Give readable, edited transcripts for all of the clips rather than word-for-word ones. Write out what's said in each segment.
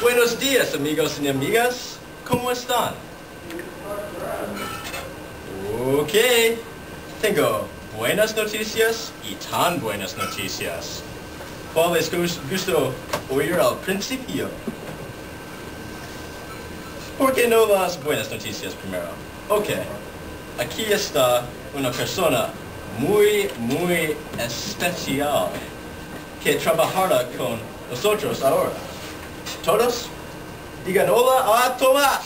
Buenos días, amigos y amigas. ¿Cómo están? Ok. Tengo buenas noticias y tan buenas noticias. ¿Cuál les gustó oír al principio? ¿Por qué no las buenas noticias primero? Ok. Aquí está una persona muy, muy especial que trabajará con nosotros ahora. Todos, digan hola a Tomás.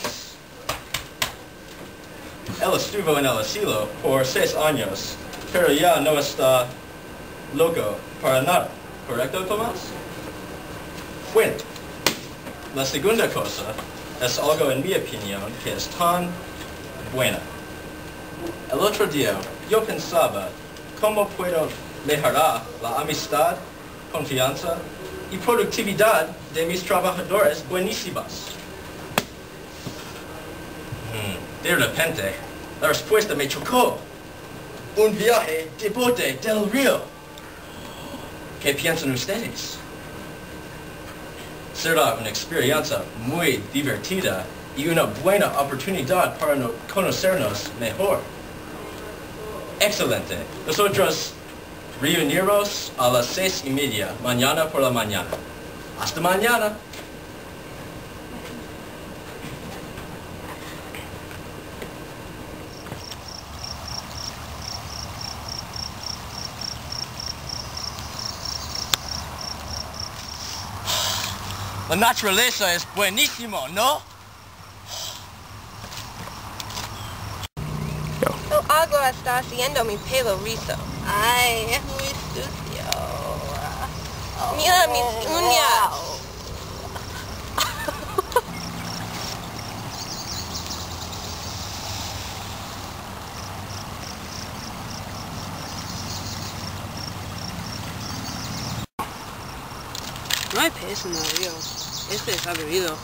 Él estuvo en el asilo por 6 años, pero ya no está loco para nada. ¿Correcto, Tomás? Bueno, la segunda cosa es algo, en mi opinión, que es tan buena. El otro día yo pensaba, ¿cómo puedo mejorar la amistad, confianza y productividad de mis trabajadores buenísimas? De repente, la respuesta me chocó. Un viaje de bote del río. ¿Qué piensan ustedes? Será una experiencia muy divertida y una buena oportunidad para conocernos mejor. Excelente. Nosotros reunirnos a las 6:30 mañana por la mañana. Hasta mañana. La naturaleza es buenísimo, ¿no? Tu agua está haciendo mi pelo rizo. Ay, es muy sucio. Mira mis uñas. No hay pez en el río. Este está bebido.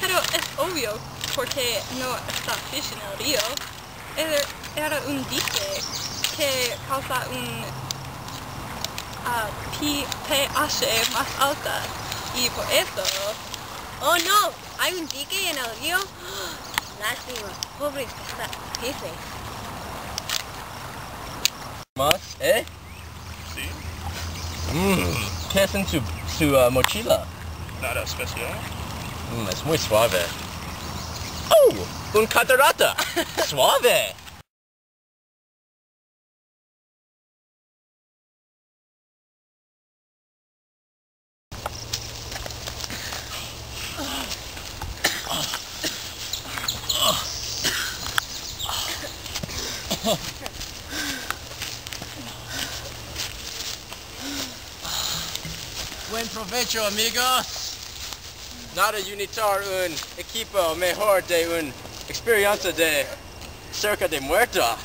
Pero es obvio porque no está pez en el río. Era un dique que causa un pH más alta y por eso... ¡Oh no! ¿Hay un dique en el río? ¡Oh, lástima! ¡Pobres peces! ¿Más? ¿Eh? Sí. ¿Qué es en su mochila? Nada especial. Es muy suave. ¡Oh! ¡Un catarata! ¡Suave! Buen provecho, amigos. Nada unitar un equipo mejor de una experiencia de cerca de muerta.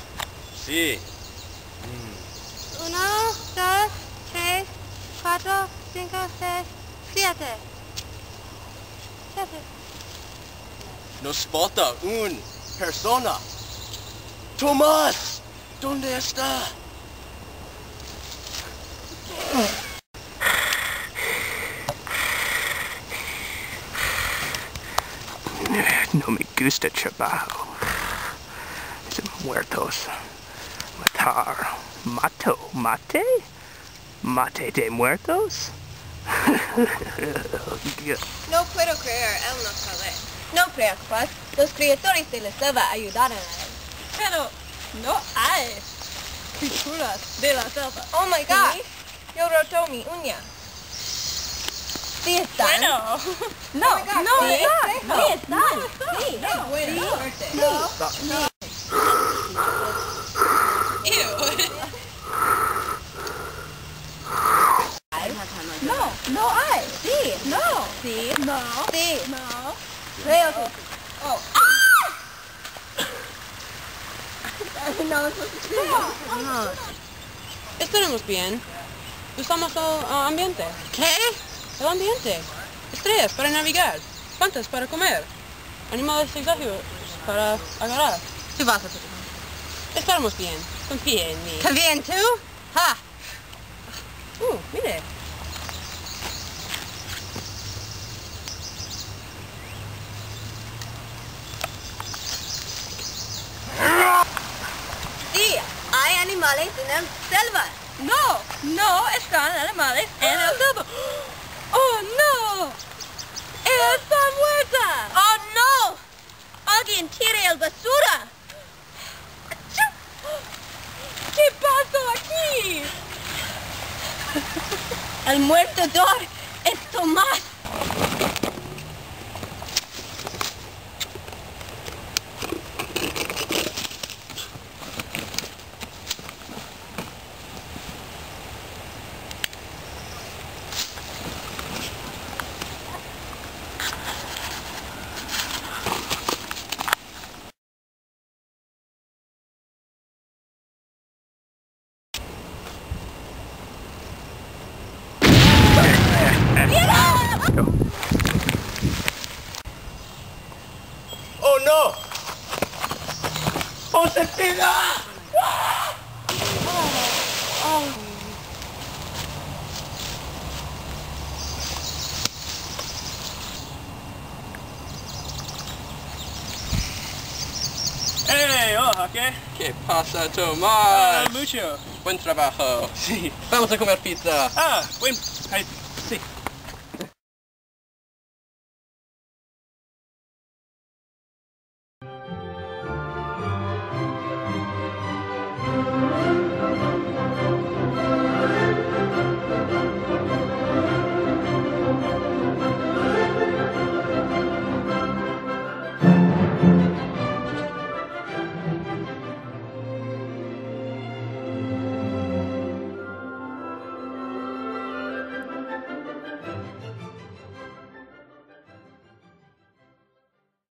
Sí. 1, 2, 3, 4, 5, 6, 7. Nos falta una persona. Tomás, ¿dónde está? No me gusta el trabajo. Son muertos. Matar. Mato. Mate? Mate de muertos? No puedo creer, él no sabe. No preocupes, los criadores de la selva ayudaron a él. Pero no hay criaturas de la selva. Oh my god, ¿sí? Yo roto mi uña. Sí están. Bueno. No, oh god, no, ¿sí? No, sí están. No, sí, no, es buena suerte. No. No hay. Sí. No. Sí. No. Sí. No. Creo que sí. Oh. No, no. Estaremos bien. Usamos el ambiente. ¿Qué? El ambiente. Estrellas para navegar. Plantas para comer. Animales exóticos para agarrar. Tú vas a pedir. Estaremos bien. Confía en mí. ¿Confía en tú? ¡Ja! Mire. gone animales en el tubo. ¡Oh, no! ¡Está muerta! ¡Oh, no! ¡Alguien tire el basura! ¿Qué pasó aquí? El muertador es Tomás. ¿Qué pasa, Tomás? Mucho. Buen trabajo. Sí. Vamos a comer pizza. Ah, buen... Ay, sí.